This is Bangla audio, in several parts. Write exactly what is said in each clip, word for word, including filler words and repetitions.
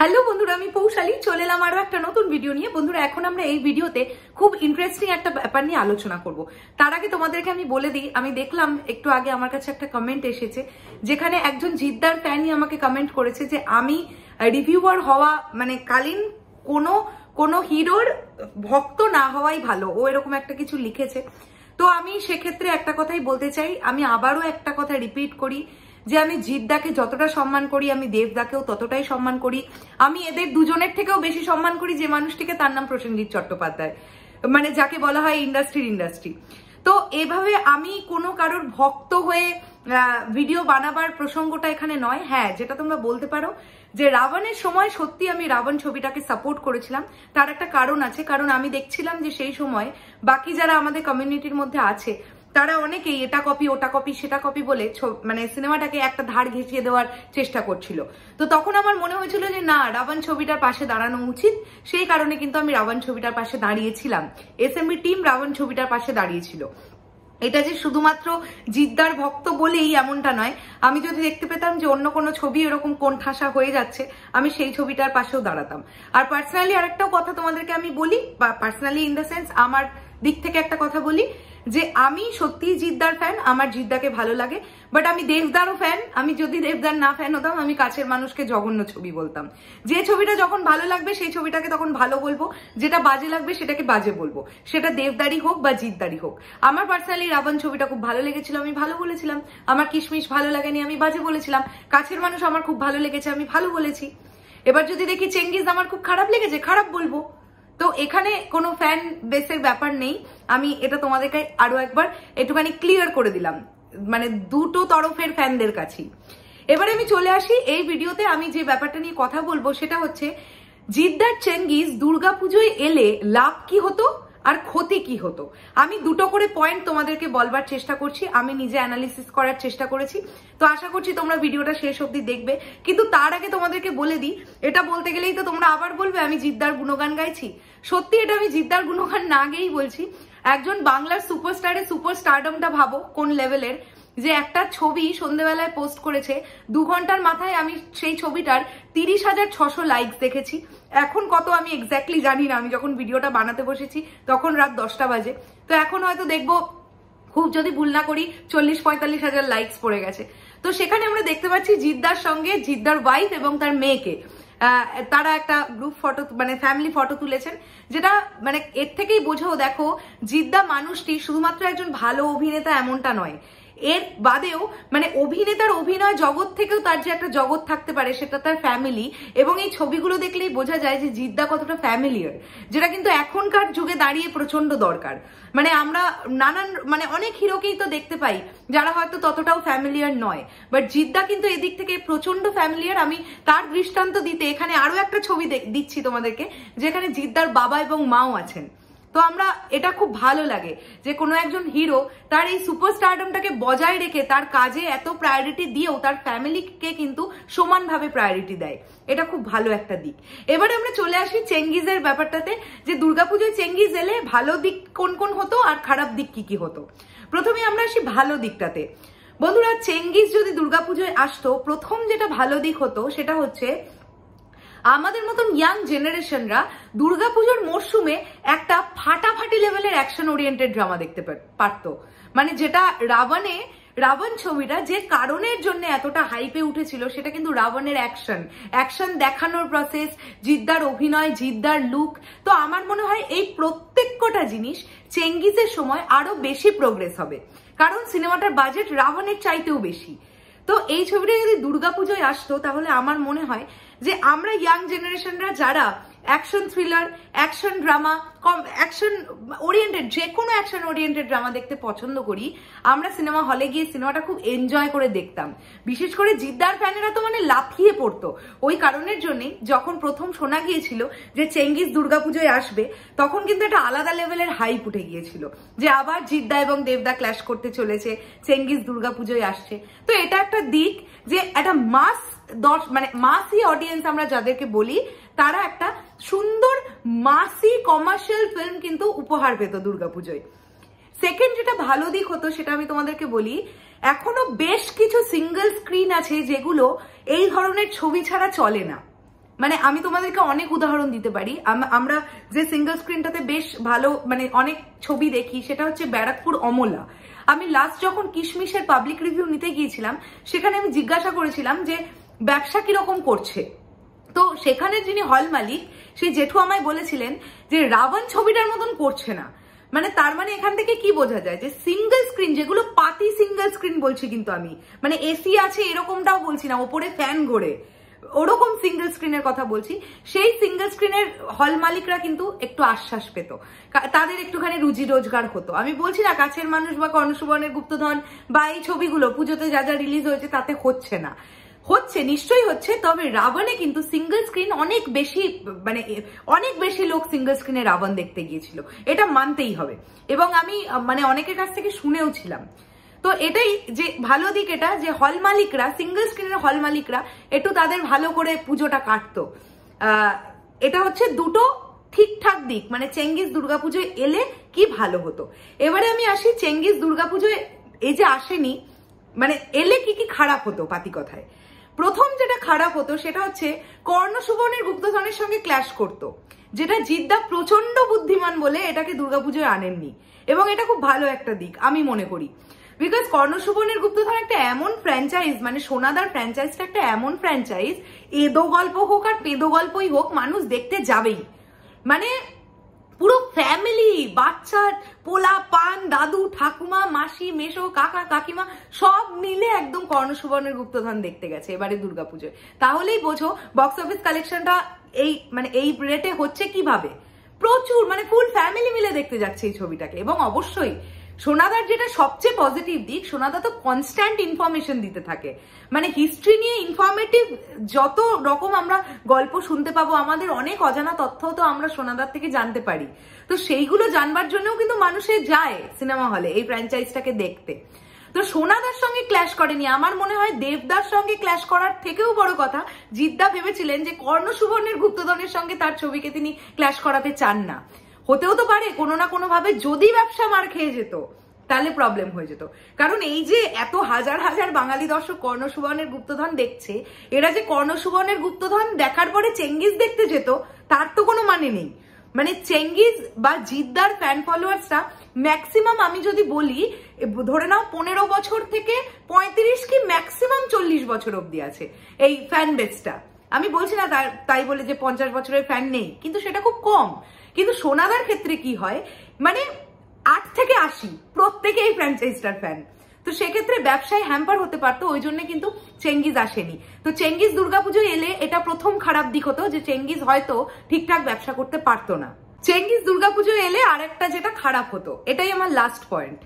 হ্যালো বন্ধুরা, আমি পৌশালী, চলে এলাম আরো একটা নতুন ভিডিও নিয়ে। বন্ধুরা, এখন আমরা এই ভিডিওতে খুব ইন্টারেস্টিং একটা ব্যাপার নিয়ে আলোচনা করব। তার আগে তোমাদেরকে আমি বলে দিই, আমি দেখলাম একটু আগে আমার কাছে একটা কমেন্ট এসেছে, যেখানে একজন জিদ্দার ফ্যানই আমাকে কমেন্ট করেছে যে আমি রিভিউয়ার হওয়া মানে কালীন কোনো কোনো হিরোর ভক্ত না হওয়াই ভালো, ও এরকম একটা কিছু লিখেছে। তো আমি সেক্ষেত্রে একটা কথাই বলতে চাই, আমি আবারও একটা কথা রিপিট করি যে আমি জিদ্দাকে যতটা সম্মান করি, আমি দেবদাকেও ততটাই সম্মান করি। আমি এদের দুজনের থেকেও বেশি সম্মান করি যে মানুষটিকে, তার নাম প্রসেনজিৎ চট্টোপাধ্যায়, মানে যাকে বলা হয় ইন্ডাস্ট্রির ইন্ডাস্ট্রি। তো এভাবে আমি কোনো কারোর ভক্ত হয়ে ভিডিও বানাবার প্রসঙ্গটা এখানে নয়। হ্যাঁ, যেটা তোমরা বলতে পারো যে রাবণের সময় সত্যি আমি রাবণ ছবিটাকে সাপোর্ট করেছিলাম, তার একটা কারণ আছে। কারণ আমি দেখছিলাম যে সেই সময় বাকি যারা আমাদের কমিউনিটির মধ্যে আছে, তারা অনেকেই এটা কপি ওটা কপি সেটা কপি বলে মানে সিনেমাটাকে একটা ধার ঘেঁচিয়ে দেওয়ার চেষ্টা করছিল। তো তখন আমার মনে হয়েছিল যে না, রাবণ ছবিটার পাশে দাঁড়ানো উচিত। সেই কারণে কিন্তু আমি রাবণ ছবিটার পাশে দাঁড়িয়েছিলাম, এসএমবি টিম রাবণ ছবিটার পাশে দাঁড়িয়েছিল। এটা যে শুধুমাত্র জিদ্দার ভক্ত বলেই এমনটা নয়, আমি যদি দেখতে পেতাম যে অন্য কোনো ছবি এরকম কোণঠাসা হয়ে যাচ্ছে, আমি সেই ছবিটার পাশেও দাঁড়াতাম। আর পার্সোনালি আরেকটাও কথা তোমাদেরকে আমি বলি, বা পার্সোনালি ইন দ্য সেন্স আমার দিক থেকে একটা কথা বলি, যে আমি সত্যি জিদ্দার ফ্যান, আমার জিদ্দাকে ভালো লাগে, বাট আমি দেবদারও ফ্যান। আমি যদি দেবদার না ফ্যান হতাম, আমি কাছের মানুষকে জঘন্য ছবি বলতাম। যে ছবিটা যখন ভালো লাগবে সেই ছবিটাকে তখন ভালো বলবো, যেটা বাজে লাগবে সেটাকে বাজে বলবো, সেটা দেবদারি হোক বা জিদ্দারি হোক। আমার পার্সোনালি রাবণ ছবিটা খুব ভালো লেগেছিল, আমি ভালো বলেছিলাম। আমার কিশমিশ ভালো লাগেনি, আমি বাজে বলেছিলাম। কাছের মানুষ আমার খুব ভালো লেগেছে, আমি ভালো বলেছি। এবার যদি দেখি চেঙ্গিজ আমার খুব খারাপ লেগেছে, খারাপ বলবো। তো এখানে কোনো ফ্যান বেসের ব্যাপার নেই। আমি এটা তোমাদেরকে আরো একবার একটুখানি ক্লিয়ার করে দিলাম, মানে দুটো তরফের ফ্যানদের কাছে। এবারে আমি চলে আসি এই ভিডিওতে, আমি যে ব্যাপারটা নিয়ে কথা বলবো সেটা হচ্ছে জিদ্দার চেঙ্গিজ দুর্গা পুজোয় এলে লাভ কি হতো আর ক্ষতি কি হতো। আমি দুটো করে পয়েন্ট তোমাদেরকে বলবার চেষ্টা করছি, আমি নিজে অ্যানালিসিস করার চেষ্টা করেছি। তো আশা করছি তোমরা ভিডিওটা শেষ অবধি দেখবে। কিন্তু তার আগে তোমাদেরকে বলে দিই, এটা বলতে গেলেই তো তোমরা আবার বলবে আমি জিদ্দার গুণগান গাইছি। সত্যি এটা আমি জিদ্দার গুণগান না গেয়েই বলছি। একজন বাংলার সুপারস্টারের সুপারস্টারডমটা ভাবো কোন লেভেলের, যে একটা ছবি সন্ধ্যেবেলায় পোস্ট করেছে, দু ঘন্টার মাথায় আমি সেই ছবিটার তিরিশ হাজার ছশো লাইকস দেখেছি। এখন কত আমি এক্স্যাক্টলি জানি না, আমি যখন ভিডিওটা বানাতে বসেছি তখন রাত দশটা বাজে। তো এখন হয়তো দেখবো, খুব যদি ভুল না করি, চল্লিশ পঁয়তাল্লিশ হাজার লাইকস পড়ে গেছে। তো সেখানে আমরা দেখতে পাচ্ছি জিদ্দার সঙ্গে জিদ্দার ওয়াইফ এবং তার মেয়েকে তারা একটা গ্রুপ ফটো মানে ফ্যামিলি ফটো তুলেছেন, যেটা মানে এর থেকেই বোঝাও দেখো জিদ্দা মানুষটি শুধুমাত্র একজন ভালো অভিনেতা এমনটা নয়। এর বাদেও মানে অভিনেতার অভিনয় জগৎ থেকেও তার যে একটা জগৎ থাকতে পারে, সেটা তার ফ্যামিলি। এবং এই ছবিগুলো দেখলেই বোঝা যায় যে জিদ্দা কতটা ফ্যামিলিয়ার, যেটা কিন্তু এখনকার যুগে দাঁড়িয়ে প্রচন্ড দরকার। মানে আমরা নানান মানে অনেক হিরোকেই তো দেখতে পাই যারা হয়তো ততটাও ফ্যামিলিয়ার নয়, বাট জিদ্দা কিন্তু এদিক থেকে প্রচন্ড ফ্যামিলিয়ার। আমি তার দৃষ্টান্ত দিতে এখানে আরো একটা ছবি দিচ্ছি তোমাদেরকে, যেখানে জিদ্দার বাবা এবং মাও আছেন। তো আমরা এটা খুব ভালো লাগে যে কোনো একজন হিরো তার এই সুপারস্টারডমটাকে বজায় রেখে তার কাজে এত প্রায়োরিটি দিয়েও তার ফ্যামিলিকে কিন্তু সমানভাবে প্রায়োরিটি দেয়। এটা খুব ভালো একটা দিক। এবারে আমরা চলে আসি চেঙ্গিজের ব্যাপারটাতে, যে দুর্গাপুজোয় চেঙ্গিজ এলে ভালো দিক কোন কোন হতো আর খারাপ দিক কি কি হতো। প্রথমে আমরা আসি ভালো দিকটাতে। বন্ধুরা, চেঙ্গিজ যদি দুর্গাপুজোয় আসতো, প্রথম যেটা ভালো দিক হতো সেটা হচ্ছে আমাদের মতন ইয়াং জেনারেশনরা দুর্গাপুজোর মরশুমে একটা ফাটাফাটি লেভেলের অ্যাকশন ওরিয়েন্টেড ড্রামা দেখতে পারত। মানে যেটা রাবণে রাবণ ছবিটা যে কারণের জন্য এতটা হাইপে উঠেছিল, সেটা কিন্তু রাবণের অ্যাকশন অ্যাকশন দেখানোর প্রসেস, জিদ্দার অভিনয়, জিদ্দার লুক। তো আমার মনে হয় এই প্রত্যেক কটা জিনিস চেঙ্গিজের সময় আরো বেশি প্রোগ্রেস হবে, কারণ সিনেমাটার বাজেট রাবণের চাইতেও বেশি। তো এই ছবিটা যদি দুর্গাপুজোয় আসতো, তাহলে আমার মনে হয় যে আমরা ইয়াং জেনারেশনরা যারা action thriller, action drama, action oriented, যে কোনো অ্যাকশন ওরিয়েন্টেড ড্রামা দেখতে পছন্দ করি, আমরা সিনেমা হলে গিয়ে সিনেমাটা খুব এনজয় করে দেখতাম। বিশেষ করে জিদ্দার ফ্যানেরা তো মানে লাফিয়ে পড়তো। ওই কারণের জন্যই যখন প্রথম শোনা গিয়েছিল যে চেঙ্গিজ দুর্গাপুজোয় আসবে, তখন কিন্তু একটা আলাদা লেভেলের হাইপ উঠে গিয়েছিল যে আবার জিদ্দা এবং দেবদা ক্ল্যাশ করতে চলেছে, চেঙ্গিজ দুর্গাপুজোয় আসছে। তো এটা একটা দিক যে একটা মাস দশ মানে মাসি অডিয়েন্স আমরা যাদেরকে বলি, তারা একটা সুন্দর মাসি কমার্শিয়াল ফিল্ম কিন্তু উপহার পেত দুর্গাপুজোয়। সেকেন্ড যেটা ভালো দিক হতো সেটা আমি তোমাদেরকে বলি, এখনো বেশ কিছু সিঙ্গেল স্ক্রিন আছে যেগুলো এই ধরনের ছবি ছাড়া চলে না। মানে আমি তোমাদেরকে অনেক উদাহরণ দিতে পারি। আমরা যে সিঙ্গেল স্ক্রিনটাতে বেশ ভালো মানে অনেক ছবি দেখি সেটা হচ্ছে ব্যারাকপুর অমলা। আমি লাস্ট যখন কিশমিশের পাবলিক রিভিউ নিতে গিয়েছিলাম সেখানে আমি জিজ্ঞাসা করেছিলাম যে ব্যবসা কিরকম করছে, তো সেখানে যিনি হল মালিক সেই জেঠু আমায় বলেছিলেন যে রাবণ ছবিটার মতন করছে না। মানে তার মানে এখান থেকে কি বোঝা যায় যে সিঙ্গেল স্ক্রিন, যেগুলো পাতি সিঙ্গেল স্ক্রিন বলছি কিন্তু আমি, মানে এসি আছে এরকমটাও বলছি না, ওপরে ফ্যান ঘোরে ওরকম সিঙ্গেল স্ক্রিনের কথা বলছি, সেই সিঙ্গেল স্ক্রিনের হল মালিকরা কিন্তু একটু আশ্বাস পেত, তাদের একটুখানি রুজি রোজগার হতো। আমি বলছি না কাছের মানুষ বা কর্ণসুবর্ণের গুপ্তধন বা এই ছবিগুলো পুজোতে যা যা রিলিজ হয়েছে তাতে হচ্ছে না, হচ্ছে নিশ্চয়ই হচ্ছে, তবে রাবণে কিন্তু সিঙ্গেল স্ক্রিন অনেক বেশি, মানে অনেক বেশি লোক সিঙ্গেল স্ক্রিনে রাবণ দেখতে গিয়েছিল, এটা মানতেই হবে। এবং আমি মানে অনেকের কাছ থেকে শুনেও ছিলাম। তো এটাই যে ভালো দিক, এটা যে হল মালিকরা সিঙ্গেল স্ক্রিনের হল মালিকরা একটু তাদের ভালো করে পুজোটা কাটতো। এটা হচ্ছে দুটো ঠিকঠাক দিক, মানে চেঙ্গিজ দুর্গাপুজোয় এলে কি ভালো হতো। এবারে আমি আসি চেঙ্গিজ দুর্গাপুজোয় এই যে আসেনি, মানে এলে কি কি খারাপ হতো। পাতি কথায় প্রথম যেটা খারাপ হতো সেটা হচ্ছে কর্ণ সুবর্ণের গুপ্তধনের সঙ্গে ক্ল্যাশ করত, যেটা জিদ্দা প্রচন্ড বুদ্ধিমান বলে এটাকে দুর্গাপুজোয় আনেননি, এবং এটা খুব ভালো একটা দিক আমি মনে করি। বিকজ কর্ণ সুবর্ণের গুপ্তধন একটা এমন ফ্র্যাঞ্চাইজ, মানে সোনাদার ফ্র্যাঞ্চাইজটা একটা এমন ফ্র্যাঞ্চাইজ, এদো গল্প হোক আর পেদো গল্পই হোক মানুষ দেখতে যাবেই, মানে পুরো ফ্যামিলি, বাচ্চা, পোলা পান, দাদু, ঠাকুমা, মাসি, মেশো, কাকা, কাকিমা সব মিলে একদম কর্ণসুবর্ণের গুপ্তধন দেখতে গেছে এবারে দুর্গাপুজোয়। তাহলেই বোঝো বক্স অফিস কালেকশনটা এই মানে এই রেটে হচ্ছে কিভাবে, প্রচুর, মানে ফুল ফ্যামিলি মিলে দেখতে যাচ্ছে এই ছবিটাকে। এবং অবশ্যই সোনাদার যেটা সবচেয়ে পজিটিভ দিক, সোনাদা তো কনস্ট্যান্ট ইনফরমেশন দিতে থাকে, মানে হিস্ট্রি নিয়ে ইনফরমেটিভ যত রকম আমরা গল্প শুনতে পাবো, আমাদের অনেক অজানা তথ্য তো আমরা সোনাদার থেকে জানতে পারি, তো সেইগুলো জানবার জন্যও কিন্তু মানুষে যায় সিনেমা হলে এই ফ্র্যাঞ্চাইজটাকে দেখতে। তো সোনাদার সঙ্গে ক্ল্যাশ করেনি, আমার মনে হয় দেবদার সঙ্গে ক্ল্যাশ করার থেকেও বড় কথা জিদ্দা ভেবেছিলেন যে কর্ণ সুবর্ণের গুপ্তধনের সঙ্গে তার ছবিকে তিনি ক্ল্যাশ করাতে চান না। হতেও তো পারে কোনো না কোনো ভাবে যদি ব্যবসা মার খেয়ে যেত তাহলে প্রবলেম হয়ে যেত, কারণ এই যে এত হাজার হাজার বাঙালি দর্শক কর্ণ সুবর্ণের গুপ্তধন দেখছে, এরা যে কর্ণ সুবর্ণের গুপ্তধন দেখার পরে চেঙ্গিজ দেখতে যেত তার তো কোনো মানে নেই। মানে চেঙ্গিজ বা জিদ্দার ফ্যান ফলোয়ার্সরা ম্যাক্সিমাম আমি যদি বলি ধরে নাও পনেরো বছর থেকে পঁয়ত্রিশ কি ম্যাক্সিমাম চল্লিশ বছর অব্দি আছে এই ফ্যান বেসটা। আমি বলছি না তাই বলে যে পঞ্চাশ বছরের ফ্যান নেই, কিন্তু সেটা খুব কম। কিন্তু সোনাদার ক্ষেত্রে কি হয়, মানে আট থেকে আশি প্রত্যেকে এই ফ্র্যাঞ্চাইজটার ফ্যান, তো সেক্ষেত্রে ব্যবসায় হ্যাম্পার হতে পারতো, ওই জন্য কিন্তু চেঙ্গিজ আসেনি। তো চেঙ্গিজ দুর্গাপুজোয় এলে এটা প্রথম খারাপ দিক হতো যে চেঙ্গিজ হয়তো ঠিকঠাক ব্যবসা করতে পারতো না। চেঙ্গিজ দুর্গাপুজোয় এলে আর একটা যেটা খারাপ হতো, এটাই আমার লাস্ট পয়েন্ট,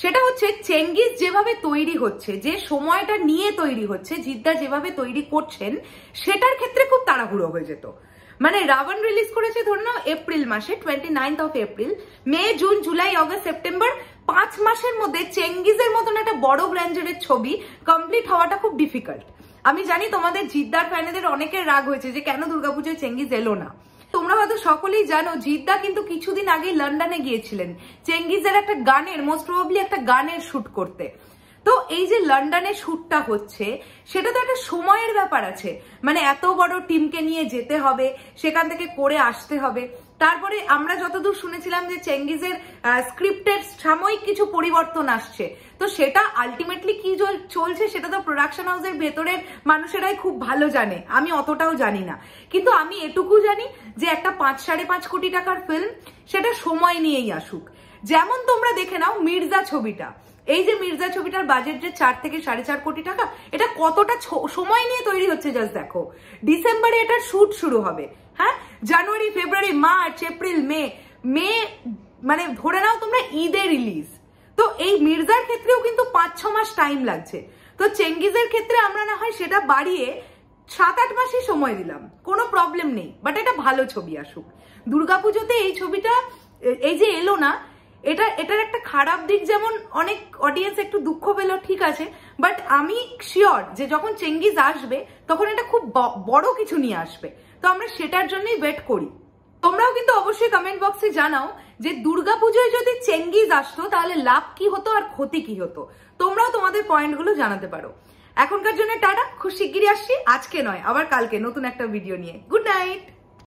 সেটা হচ্ছে চেঙ্গিজ যেভাবে তৈরি হচ্ছে, যে সময়টা নিয়ে তৈরি হচ্ছে, জিদ্দা যেভাবে তৈরি করছেন সেটার ক্ষেত্রে খুব তাড়াহুড়ো হয়ে যেত। মানে রাবণ রিলিজ করেছে ধরে নাও এপ্রিল মাসে, twenty ninth of April, May, June, July, August, September, পাঁচ মাসের মধ্যে চেঙ্গিজের মতন একটা বড় ব্র্যান্ডের ছবি কমপ্লিট হওয়াটা খুব ডিফিকাল্ট। আমি জানি তোমাদের জিদ্দার ফ্যানেদের অনেকের রাগ হয়েছে যে কেন দুর্গাপুজোয় চেঙ্গিজ এলো না। তোমরা হয়তো সকলেই জানো জিদ্দা কিন্তু কিছুদিন আগে লন্ডনে গিয়েছিলেন চেঙ্গিজের একটা গানের, মোস্ট প্রবাবলি একটা গানের শুট করতে। তো এই যে লন্ডনে শুটটা হচ্ছে সেটা তো একটা সময়ের ব্যাপার আছে, মানে এত বড় টিমকে নিয়ে যেতে হবে, সেখান থেকে করে আসতে হবে। তারপরে আমরা যতদূর শুনেছিলাম যে চেঙ্গিজের স্ক্রিপ্টের সাময়িক কিছু পরিবর্তন আসছে, তো সেটা আলটিমেটলি কি চলছে সেটা তো প্রোডাকশন হাউসের ভেতরের মানুষেরাই খুব ভালো জানে, আমি অতটাও জানি না। কিন্তু আমি এটুকু জানি যে একটা পাঁচ সাড়ে পাঁচ কোটি টাকার ফিল্ম সেটা সময় নিয়েই আসুক। যেমন তোমরা দেখে নাও মির্জা ছবিটা, এই যে মির্জা ছবিটার বাজেট যে চার থেকে সাড়ে চার কোটি টাকা, এটা কতটা সময় নিয়ে তৈরি হচ্ছে জাস্ট দেখো। ডিসেম্বরে এটার শুট শুরু হবে, হ্যাঁ, জানুয়ারি, ফেব্রুয়ারি, মার্চ, এপ্রিল, মে, মে মানে ধরে নাও তোমরা ঈদে রিলিজ। তো এই মির্জার ক্ষেত্রেও কিন্তু পাঁচ ছ মাস টাইম লাগছে। তো চেঙ্গিজের ক্ষেত্রে আমরা না হয় সেটা বাড়িয়ে সাত আট মাসই সময় দিলাম, কোনো প্রবলেম নেই, বাট এটা ভালো ছবি আসুক। দুর্গাপুজোতে এই ছবিটা এই যে এলো না, এটা এটার একটা খারাপ দিক, যেমন অনেক অডিয়েন্স একটু দুঃখ পেল, ঠিক আছে, বাট আমি শিওর যে যখন চেঙ্গিজ আসবে তখন এটা খুব বড় কিছু নিয়ে আসবে, তো আমরা সেটার জন্যই ওয়েট করি। তোমরাও কিন্তু অবশ্যই কমেন্ট বক্সে জানাও যে দুর্গাপুজোয় যদি চেঙ্গিজ আসতো তাহলে লাভ কি হতো আর ক্ষতি কি হতো, তোমরাও তোমাদের পয়েন্টগুলো জানাতে পারো। এখনকার জন্য টাটা, খুব শিগগিরই আসছি, আজকে নয় আবার কালকে নতুন একটা ভিডিও নিয়ে। Good night.